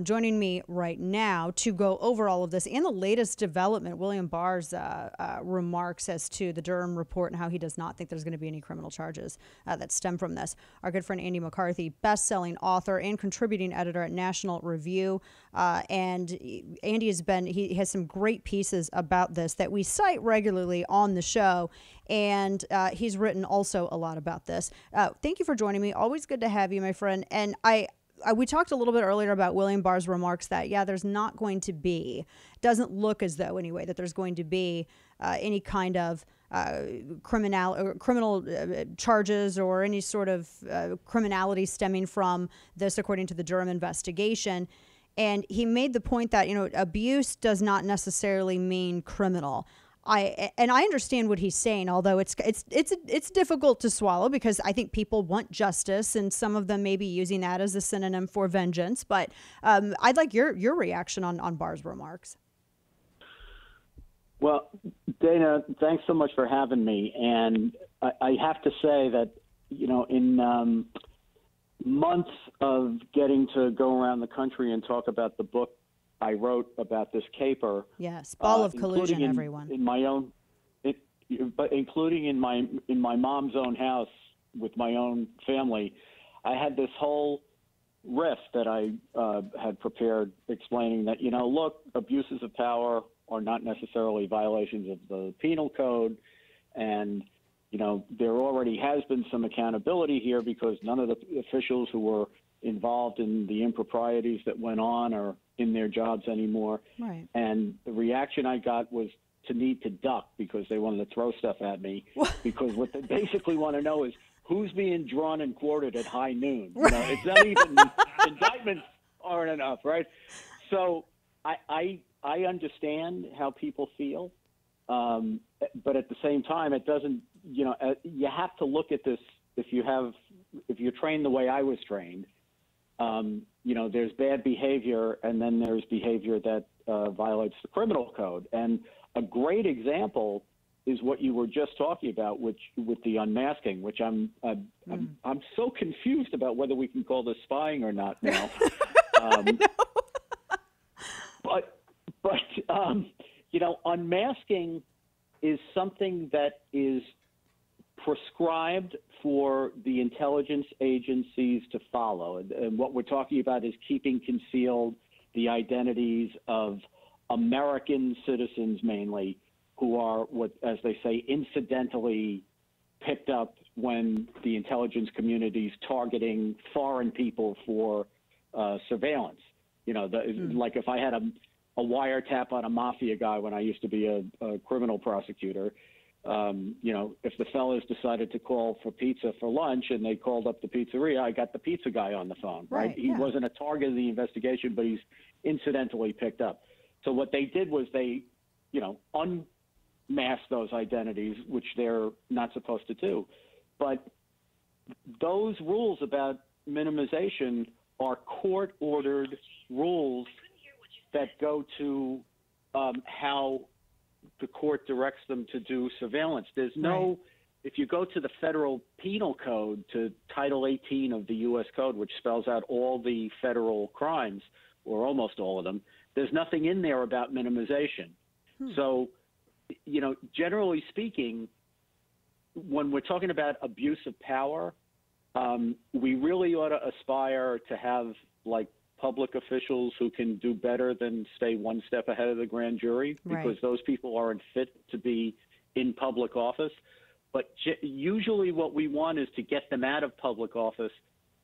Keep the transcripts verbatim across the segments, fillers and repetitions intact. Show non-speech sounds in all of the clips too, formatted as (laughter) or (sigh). Joining me right now to go over all of this and the latest development, William Barr's uh, uh, remarks as to the Durham report and how he does not think there's going to be any criminal charges uh, that stem from this. Our good friend Andy McCarthy, best-selling author and contributing editor at National Review. Uh, and Andy has been, he has some great pieces about this that we cite regularly on the show. And uh, he's written also a lot about this. Uh, thank you for joining me. Always good to have you, my friend. And I... we talked a little bit earlier about William Barr's remarks that, yeah, there's not going to be, doesn't look as though anyway, that there's going to be uh, any kind of uh, criminal or criminal uh, charges or any sort of uh, criminality stemming from this, according to the Durham investigation. And he made the point that, you know, abuse does not necessarily mean criminal. I and I understand what he's saying, although it's it's it's it's difficult to swallow because I think people want justice and some of them may be using that as a synonym for vengeance. But um, I'd like your your reaction on, on Barr's remarks. Well, Dana, thanks so much for having me. And I, I have to say that, you know, in um, months of getting to go around the country and talk about the book I wrote about this caper. Yes, Ball of Collusion, in, everyone. In my own, it, but including in my in my mom's own house with my own family, I had this whole riff that I uh, had prepared, explaining that, you know, look, abuses of power are not necessarily violations of the penal code, and you know there already has been some accountability here because none of the officials who were involved in the improprieties that went on are in their jobs anymore. Right. And the reaction I got was to need to duck because they wanted to throw stuff at me. What? Because what they basically want to know is who's being drawn and quartered at high noon. Right. You know, it's not even indictments aren't enough, right? So I I, I understand how people feel, um, but at the same time, it doesn't. You know, uh, you have to look at this if you have if you're trained the way I was trained. Um, you know, there's bad behavior and then there's behavior that uh, violates the criminal code. And a great example is what you were just talking about, which with the unmasking, which I'm I'm, mm. I'm, I'm so confused about whether we can call this spying or not now. Um, I know. (laughs) but, but um, you know, unmasking is something that is prescribed for the intelligence agencies to follow. And, and what we're talking about is keeping concealed the identities of American citizens mainly who are, what, as they say, incidentally picked up when the intelligence community is targeting foreign people for uh, surveillance. You know, the, mm. like if I had a, a wiretap on a mafia guy when I used to be a, a criminal prosecutor, Um, you know, if the fellas decided to call for pizza for lunch and they called up the pizzeria, I got the pizza guy on the phone, right? right? He yeah. wasn't a target of the investigation, but he's incidentally picked up. So what they did was they, you know, unmasked those identities, which they're not supposed to do. But those rules about minimization are court-ordered rules that go to um, how the court directs them to do surveillance. There's no, right. if you go to the federal penal code, to Title eighteen of the U S Code, which spells out all the federal crimes, or almost all of them, there's nothing in there about minimization. Hmm. So, you know, generally speaking, when we're talking about abuse of power, um, we really ought to aspire to have, like, public officials who can do better than stay one step ahead of the grand jury because right. those people aren't fit to be in public office. But usually what we want is to get them out of public office,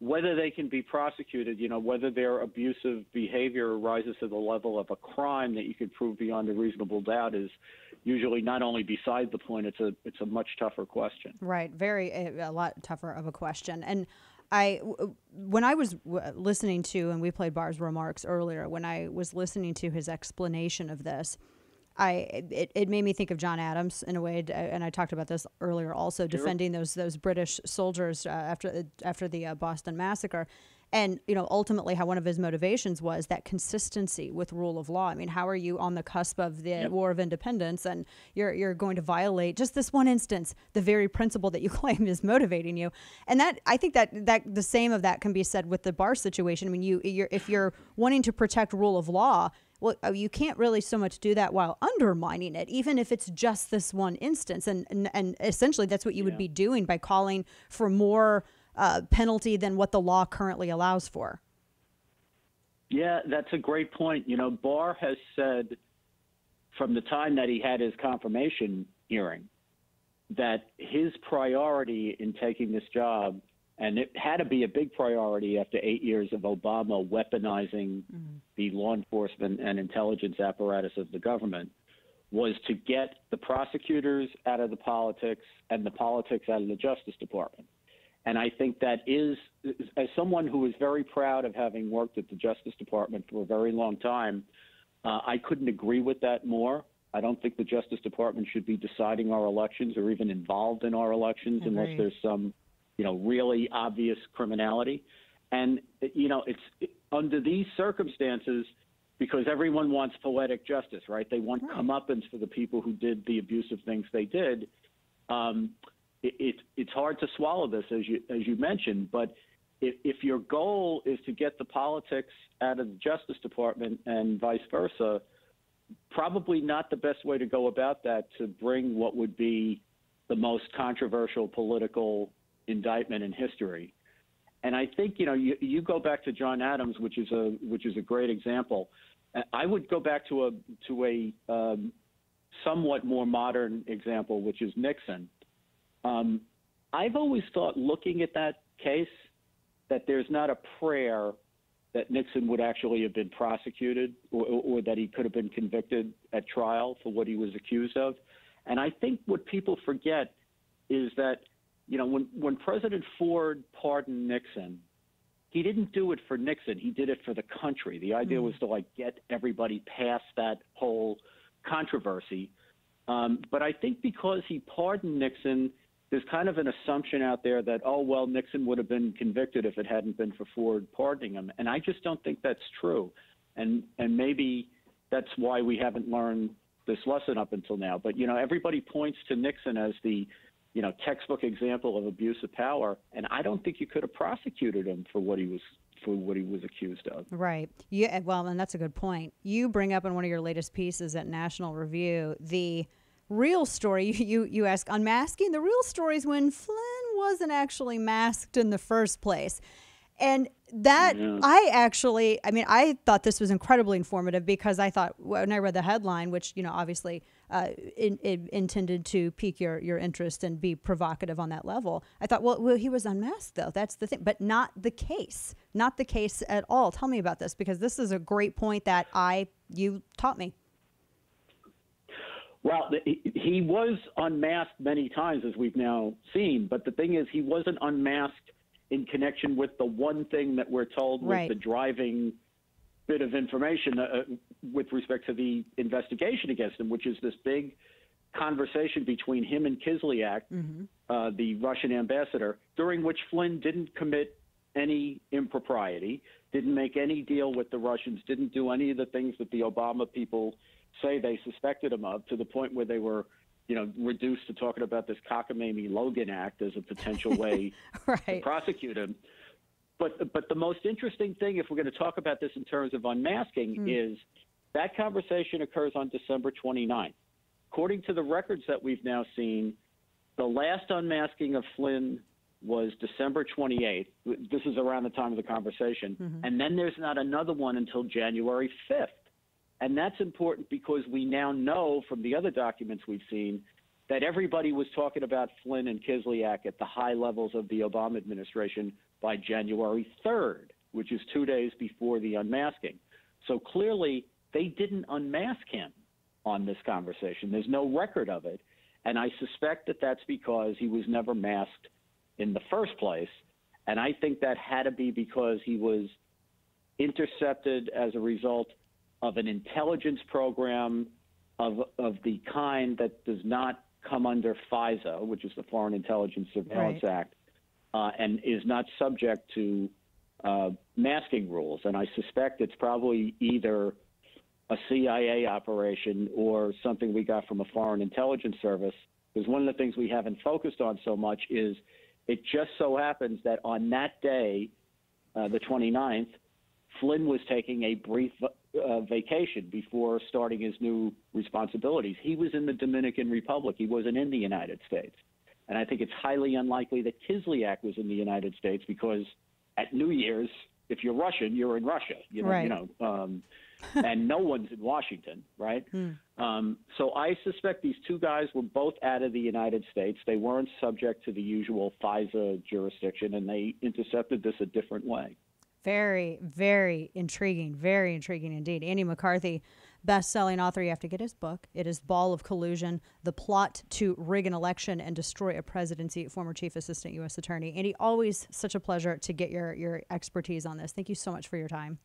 whether they can be prosecuted, you know, whether their abusive behavior rises to the level of a crime that you could prove beyond a reasonable doubt is usually not only beside the point. It's a, it's a much tougher question. Right. Very, a lot tougher of a question. And I, when I was w listening to, and we played Barr's remarks earlier, when I was listening to his explanation of this, I it, it made me think of John Adams in a way, and I talked about this earlier also, sure. defending those those British soldiers uh, after after the uh, Boston Massacre. And, you know, ultimately how one of his motivations was that consistency with rule of law. I mean, how are you on the cusp of the yep. War of Independence and you're, you're going to violate just this one instance, the very principle that you claim is motivating you? And that, I think that, that the same of that can be said with the Barr situation. I mean, you, you're, if you're wanting to protect rule of law, well, you can't really so much do that while undermining it, even if it's just this one instance. And, and, and essentially that's what you yeah. would be doing by calling for more Uh, penalty than what the law currently allows for. Yeah, that's a great point. You know, Barr has said from the time that he had his confirmation hearing that his priority in taking this job, and it had to be a big priority after eight years of Obama weaponizing mm-hmm. the law enforcement and intelligence apparatus of the government, was to get the prosecutors out of the politics and the politics out of the Justice Department. And I think that is, as someone who is very proud of having worked at the Justice Department for a very long time, uh, I couldn't agree with that more. I don't think the Justice Department should be deciding our elections or even involved in our elections Agreed. unless there's some, you know, really obvious criminality. And, you know, it's it, under these circumstances, because everyone wants poetic justice, right? They want right. comeuppance for the people who did the abusive things they did. Um It, it, it's hard to swallow this, as you as you mentioned, but if, if your goal is to get the politics out of the Justice Department and vice versa, probably not the best way to go about that to bring what would be the most controversial political indictment in history. And I think, you know, you, you go back to John Adams, which is a which is a great example. I would go back to a to a um, somewhat more modern example, which is Nixon. Um, I've always thought, looking at that case, that there's not a prayer that Nixon would actually have been prosecuted or, or that he could have been convicted at trial for what he was accused of. And I think what people forget is that, you know, when, when President Ford pardoned Nixon, he didn't do it for Nixon. He did it for the country. The idea mm-hmm. was to, like, get everybody past that whole controversy. Um, but I think because he pardoned Nixon, there's kind of an assumption out there that, oh, well, Nixon would have been convicted if it hadn't been for Ford pardoning him. And I just don't think that's true. And and maybe that's why we haven't learned this lesson up until now. But, you know, everybody points to Nixon as the, you know, textbook example of abuse of power. And I don't think you could have prosecuted him for what he was for what he was accused of. Right. Yeah. Well, and that's a good point. You bring up in one of your latest pieces at National Review the real story. You, you you ask, unmasking the real stories when Flynn wasn't actually masked in the first place. And that yeah. I actually I mean, I thought this was incredibly informative, because I thought when I read the headline, which, you know, obviously uh, in, in, intended to pique your, your interest and be provocative on that level. I thought, well, well, he was unmasked, though. That's the thing. But not the case. Not the case at all. Tell me about this, because this is a great point that I you taught me. Well, he was unmasked many times, as we've now seen. But the thing is, he wasn't unmasked in connection with the one thing that we're told was right. the driving bit of information uh, with respect to the investigation against him, which is this big conversation between him and Kislyak, mm-hmm. uh, the Russian ambassador, during which Flynn didn't commit any impropriety, didn't make any deal with the Russians, didn't do any of the things that the Obama people say they suspected him of, to the point where they were, you know, reduced to talking about this cockamamie Logan Act as a potential way right. to prosecute him. But but the most interesting thing, if we're going to talk about this in terms of unmasking, mm. is that conversation occurs on December twenty-ninth. According to the records that we've now seen, the last unmasking of Flynn was December twenty-eighth. This is around the time of the conversation. Mm-hmm. And then there's not another one until January fifth. And that's important because we now know from the other documents we've seen that everybody was talking about Flynn and Kislyak at the high levels of the Obama administration by January third, which is two days before the unmasking. So clearly they didn't unmask him on this conversation. There's no record of it. And I suspect that that's because he was never masked in the first place. And I think that had to be because he was intercepted as a result of an intelligence program of of the kind that does not come under FISA, which is the Foreign Intelligence Surveillance right. Act, uh, and is not subject to uh, masking rules. And I suspect it's probably either a C I A operation or something we got from a foreign intelligence service, because one of the things we haven't focused on so much is it just so happens that on that day, uh, the twenty-ninth, Flynn was taking a brief uh, vacation before starting his new responsibilities. He was in the Dominican Republic. He wasn't in the United States. And I think it's highly unlikely that Kislyak was in the United States, because at New Year's, if you're Russian, you're in Russia, you know, right. you know um, and no one's in Washington, right? Mm. Um, so I suspect these two guys were both out of the United States. They weren't subject to the usual FISA jurisdiction, and they intercepted this a different way. Very, very intriguing, very intriguing indeed. Andy McCarthy, best-selling author. You have to get his book. It is Ball of Collusion, The Plot to Rig an Election and Destroy a Presidency, former Chief Assistant U S Attorney. Andy, always such a pleasure to get your, your expertise on this. Thank you so much for your time.